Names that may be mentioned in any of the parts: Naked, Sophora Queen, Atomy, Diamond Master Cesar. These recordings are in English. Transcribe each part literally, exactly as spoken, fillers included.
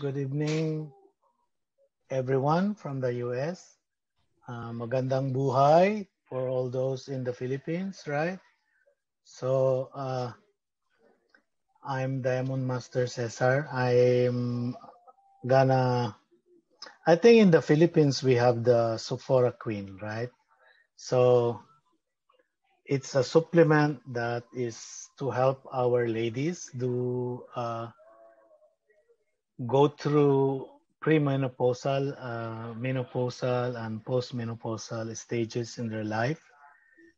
Good evening, everyone from the U S. Uh, magandang buhay for all those in the Philippines, right? So uh, I'm Diamond Master Cesar. I'm gonna, I think in the Philippines we have the Sophora Queen, right? So it's a supplement that is to help our ladies do uh, go through premenopausal, uh, menopausal, and postmenopausal stages in their life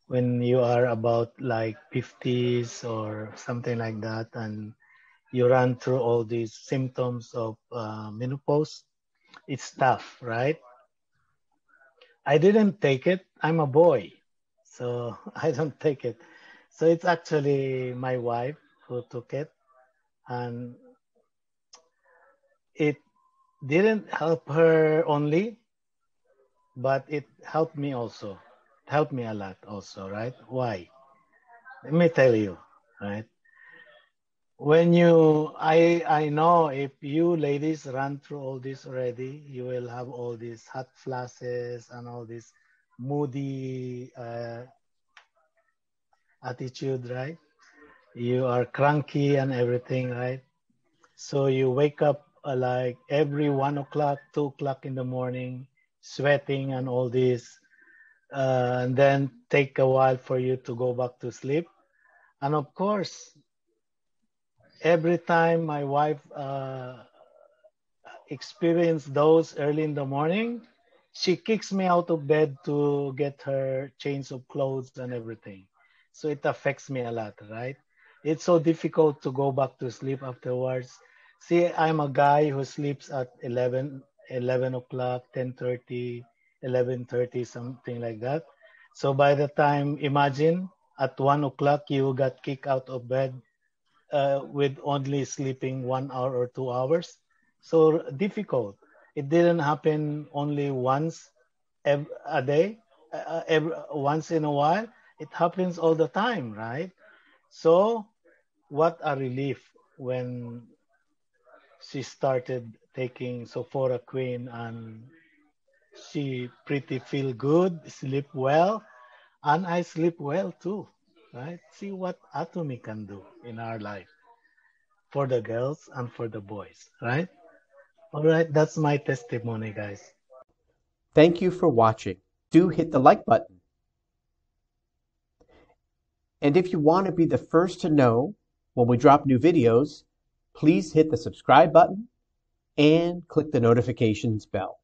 when you are about like fifties or something like that, and you run through all these symptoms of uh, menopause. It's tough, right? I didn't take it. I'm a boy, so I don't take it. So it's actually my wife who took it, and it didn't help her only, but it helped me also. It helped me a lot also, right? Why? Let me tell you, right? When you, I, I know if you ladies run through all this already, you will have all these hot flashes and all this moody uh, attitude, right? You are cranky and everything, right? So you wake up like every one o'clock, two o'clock in the morning, sweating and all this, uh, and then take a while for you to go back to sleep. And of course, every time my wife uh, experienced those early in the morning, she kicks me out of bed to get her change of clothes and everything. So it affects me a lot, right? It's so difficult to go back to sleep afterwards. See, I'm a guy who sleeps at eleven, eleven o'clock, ten thirty, eleven thirty, something like that. So by the time, imagine at one o'clock, you got kicked out of bed uh, with only sleeping one hour or two hours. So difficult. It didn't happen only once ev a day, uh, every, once in a while. It happens all the time, right? So what a relief when she started taking Sophora Queen, and she pretty feel good, sleep well, and I sleep well too, right? See what Atomy can do in our life for the girls and for the boys, right? All right, that's my testimony, guys. Thank you for watching. Do hit the like button. And if you want to be the first to know when we drop new videos, please hit the subscribe button and click the notifications bell.